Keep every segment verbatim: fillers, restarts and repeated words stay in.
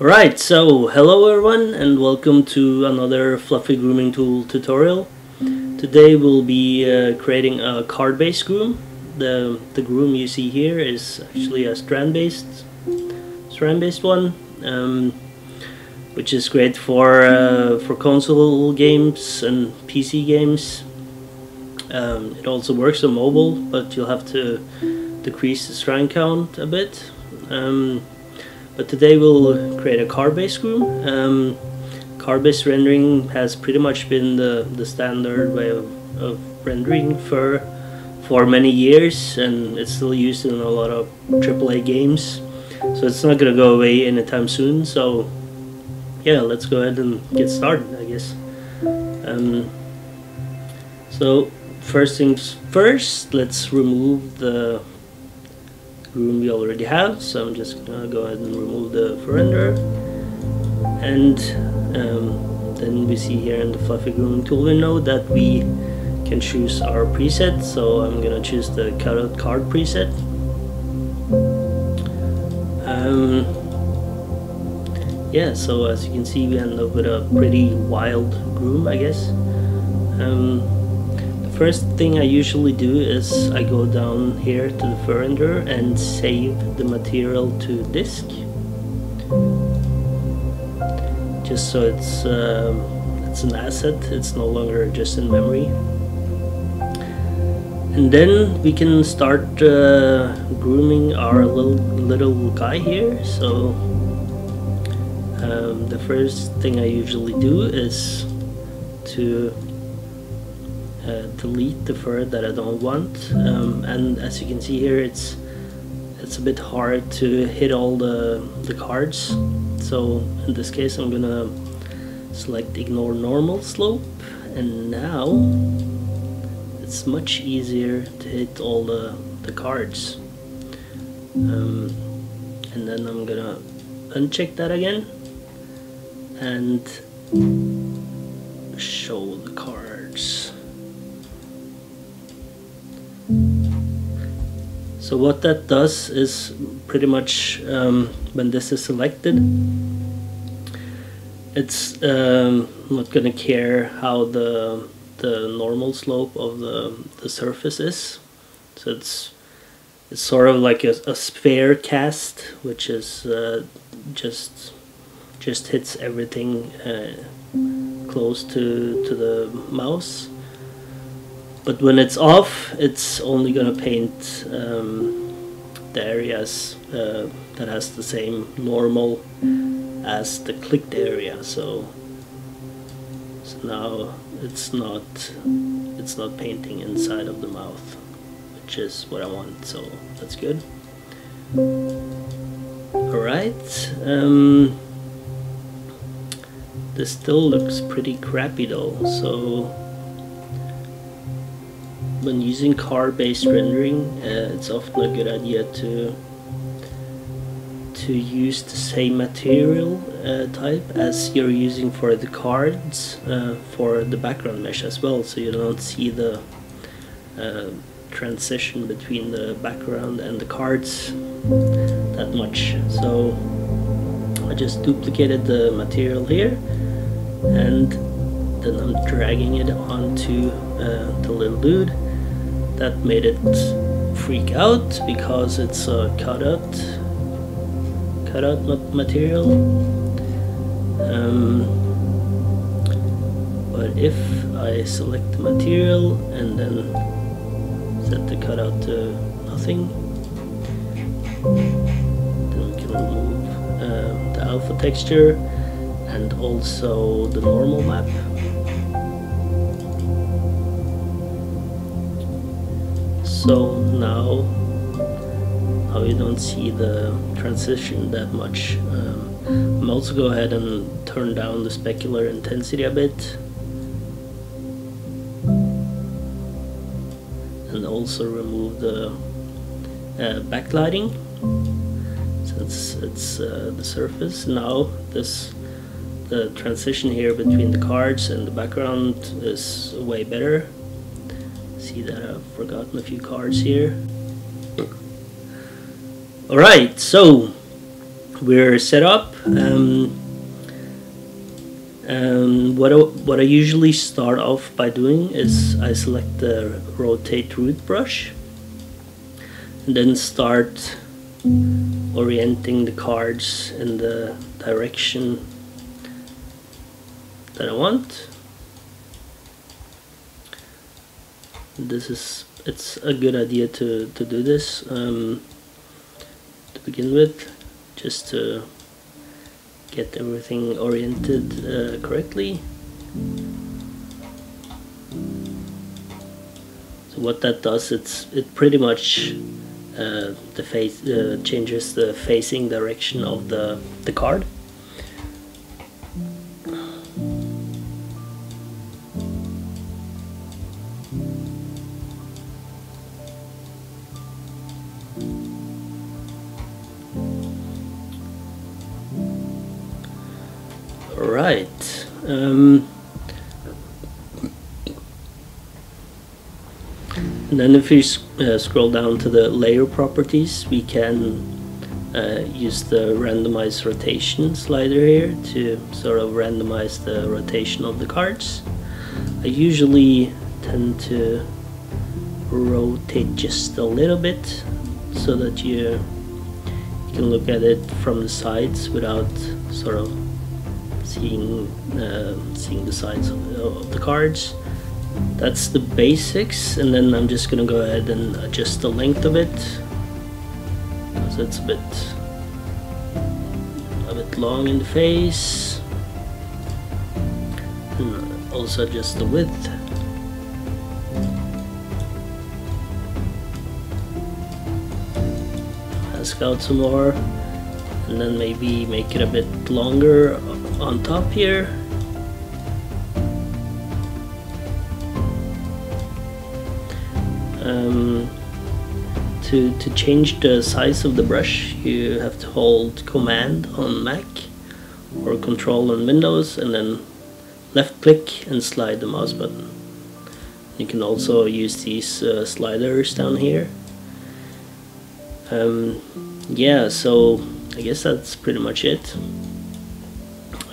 Alright, so hello everyone and welcome to another Fluffy Grooming Tool tutorial. Today we'll be uh, creating a card-based groom. The, the groom you see here is actually a strand-based strand-based one, um, which is great for, uh, for console games and P C games. Um, it also works on mobile, but you'll have to decrease the strand count a bit. Um, But today we'll create a card-based groom. Um, card-based rendering has pretty much been the, the standard way of, of rendering for, for many years, and it's still used in a lot of triple A games. So it's not going to go away anytime soon. So yeah, let's go ahead and get started, I guess. Um, so first things first, let's remove the groom we already have, so I'm just gonna go ahead and remove the renderer, and um, then we see here in the Fluffy Grooming Tool window that we can choose our preset. So I'm gonna choose the cutout card preset, um, yeah, so as you can see we end up with a pretty wild groom, I guess. um, First thing I usually do is I go down here to the fur renderer and save the material to disk, just so it's uh, it's an asset. It's no longer just in memory. And then we can start uh, grooming our little little guy here. So um, the first thing I usually do is to Uh, delete the fur that I don't want, um, and as you can see here, it's it's a bit hard to hit all the, the cards. So in this case I'm gonna select ignore normal slope, and now it's much easier to hit all the, the cards. Um, and then I'm gonna uncheck that again and show the cards. So what that does is pretty much um, when this is selected, it's um, not going to care how the the normal slope of the, the surface is. So it's it's sort of like a, a sphere cast, which is uh, just just hits everything uh, close to to the mouse. But when it's off, it's only going to paint um, the areas uh, that has the same normal as the clicked area. So, so now it's not it's not painting inside of the mouth, which is what I want. So that's good. All right. Um, this still looks pretty crappy though. So. When using card-based rendering, uh, it's often a good idea to to use the same material uh, type as you're using for the cards uh, for the background mesh as well, so you don't see the uh, transition between the background and the cards that much. So I just duplicated the material here, and then I'm dragging it onto uh, the little dude. That made it freak out because it's a cutout, cutout material. Um, but if I select the material and then set the cutout to nothing, then we can remove uh, the alpha texture and also the normal map. So now, now you don't see the transition that much. Um, I'm also go ahead and turn down the specular intensity a bit, and also remove the uh, backlighting, since it's uh, the surface. Now this the transition here between the cards and the background is way better. See that I've forgotten a few cards here. Alright, so we're set up. Um, and what I, what I usually start off by doing is I select the rotate root brush and then start orienting the cards in the direction that I want. This is, it's a good idea to, to do this um, to begin with, just to get everything oriented uh, correctly. So what that does, it's it pretty much uh, the face uh, changes the facing direction of the the card. Right. Um, and then if you uh, scroll down to the layer properties, we can uh, use the randomize rotation slider here to sort of randomize the rotation of the cards. I usually tend to rotate just a little bit so that you, you can look at it from the sides without sort of Seeing, uh, seeing the sides of, of the cards. That's the basics, and then I'm just gonna go ahead and adjust the length of it, because it's a bit, a bit long in the face. And also adjust the width. Ask out some more, and then maybe make it a bit longer on top here. Um, to, to change the size of the brush, you have to hold Command on Mac or Control on Windows, and then left click and slide the mouse button. You can also use these uh, sliders down here. Um, yeah, so I guess that's pretty much it.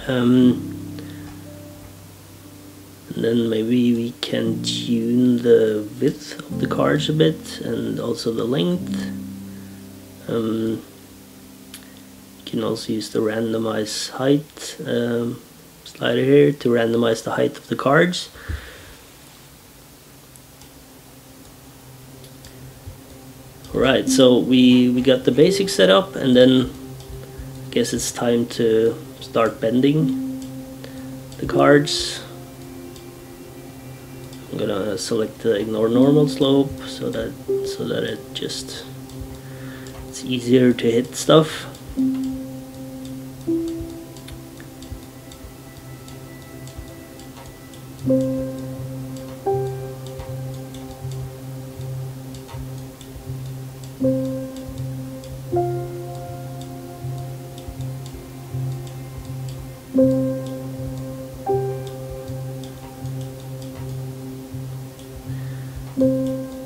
Um, and then maybe we can tune the width of the cards a bit, and also the length. Um, you can also use the randomize height um, slider here to randomize the height of the cards. Alright, so we, we got the basics set up, and then I guess it's time to start bending the cards. I'm gonna select the ignore normal slope so that so that it just it's easier to hit stuff.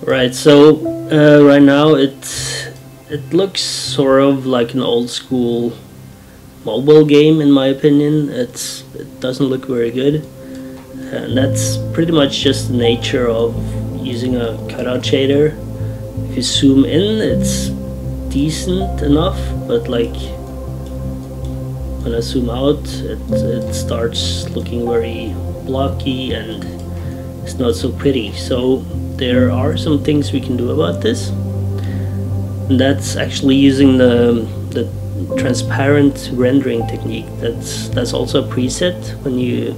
Right, so uh, right now it it looks sort of like an old school mobile game, in my opinion. It's it doesn't look very good, and that's pretty much just the nature of using a cutout shader. If you zoom in, it's decent enough, but like when I zoom out, it it starts looking very blocky and it's not so pretty. So there are some things we can do about this, and that's actually using the, the transparent rendering technique. That's that's also a preset when you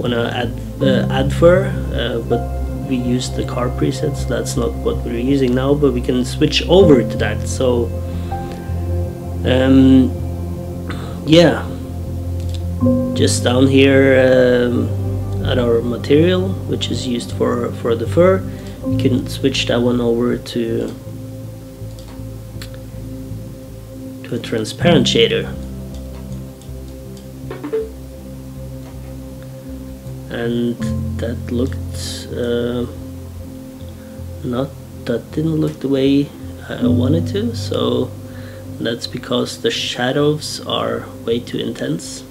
want to add uh, add fur, uh, but we use the car presets. That's not what we're using now, but we can switch over to that. So um, yeah, just down here um, at our material, which is used for for the fur, you can switch that one over to to a transparent shader, and that looked uh, not that didn't look the way I wanted to. So That's because the shadows are way too intense.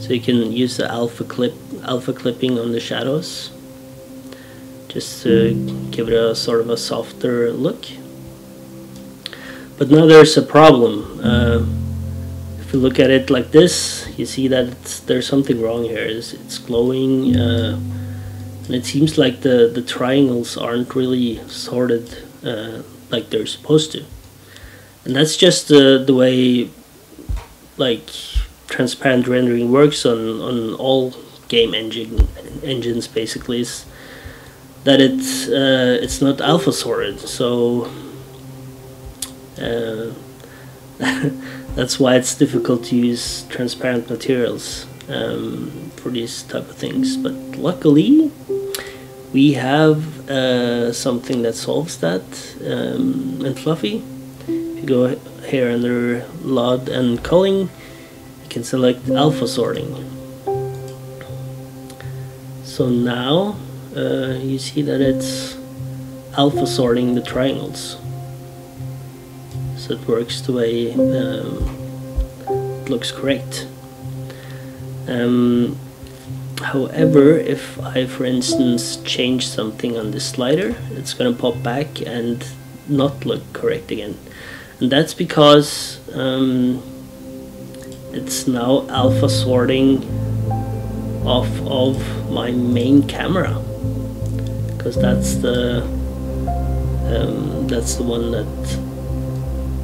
So you can use the alpha clip, alpha clipping on the shadows just to give it a sort of a softer look. But now there's a problem. Uh, if you look at it like this, you see that it's, there's something wrong here. It's, it's glowing, uh, and it seems like the, the triangles aren't really sorted uh, like they're supposed to. And that's just the, the way like transparent rendering works on, on all game engine engines basically, is that it's, uh, it's not alpha sorted. So uh, that's why it's difficult to use transparent materials um, for these type of things. But luckily we have uh, something that solves that um, in Fluffy. If you go here under L O D and culling, you can select alpha sorting. So now uh, you see that it's alpha sorting the triangles. So it works the way um, it looks correct. Um, however, if I for instance change something on this slider, it's gonna pop back and not look correct again. And that's because um, it's now alpha sorting off of my main camera, because that's the um, that's the one that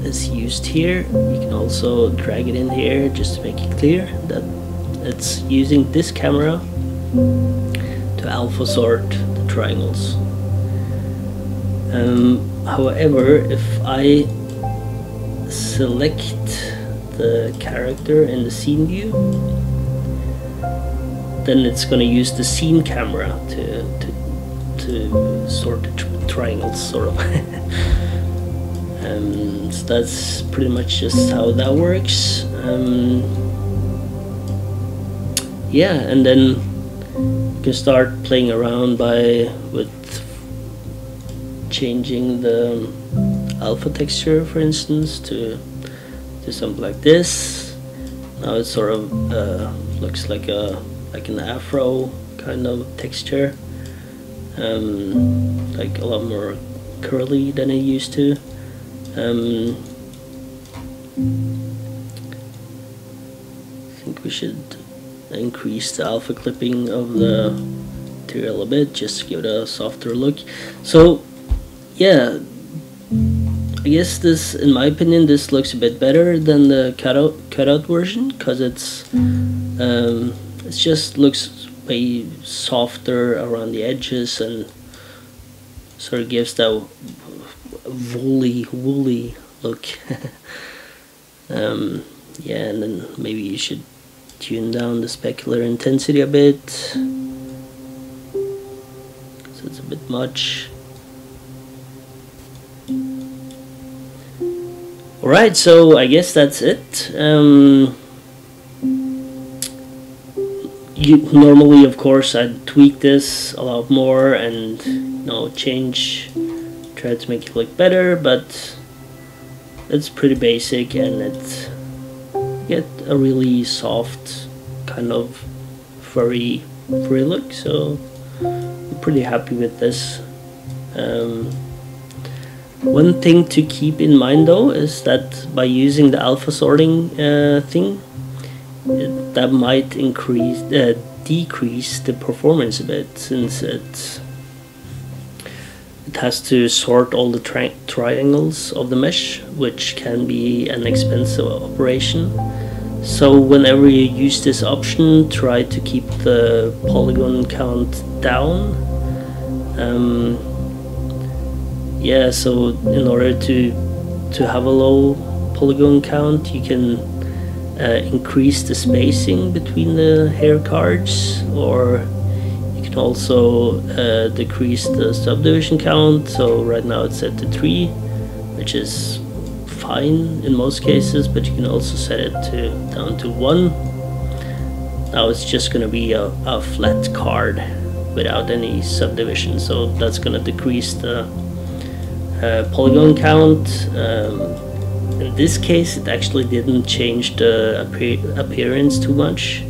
is used here. You can also drag it in here just to make it clear that it's using this camera to alpha sort the triangles. Um, however, if I select the character in the scene view, then it's going to use the scene camera to to, to sort the tr triangles sort of. um, so that's pretty much just how that works. Um, yeah, and then you can start playing around by with changing the alpha texture, for instance, to do something like this. Now it sort of uh, looks like a like an afro kind of texture, um, like a lot more curly than it used to. Um, I think we should increase the alpha clipping of the material a bit, just to give it a softer look. So, yeah. I guess this, in my opinion, this looks a bit better than the cutout cutout version, because it's um, it just looks way softer around the edges and sort of gives that woolly woolly look. um, yeah, and then maybe you should tune down the specular intensity a bit, so it's a bit much. Alright, so I guess that's it. Um, you, normally, of course, I'd tweak this a lot more and, you know, change, try to make it look better, but it's pretty basic and it get a really soft, kind of furry, furry look. So I'm pretty happy with this. Um, One thing to keep in mind though is that by using the alpha sorting uh, thing, it, that might increase, uh, decrease the performance a bit, since it it has to sort all the tri triangles of the mesh, which can be an expensive operation. So whenever you use this option, try to keep the polygon count down. Um, Yeah, so in order to to have a low polygon count, you can uh, increase the spacing between the hair cards, or you can also uh, decrease the subdivision count. So right now it's set to three, which is fine in most cases, but you can also set it to down to one. Now it's just going to be a, a flat card without any subdivision, so that's going to decrease the Uh, polygon count, um, In this case, it actually didn't change the appearance too much,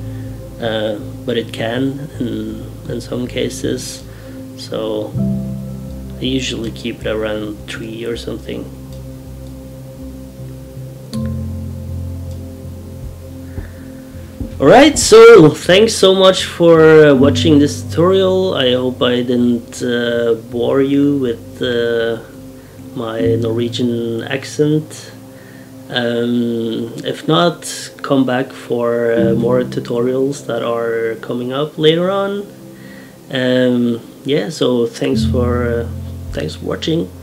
uh, but it can in, in some cases. So I usually keep it around three or something. Alright, so thanks so much for watching this tutorial. I hope I didn't uh, bore you with uh, my Norwegian accent. Um, if not, come back for uh, more tutorials that are coming up later on. Um, yeah, so thanks for uh, thanks for watching.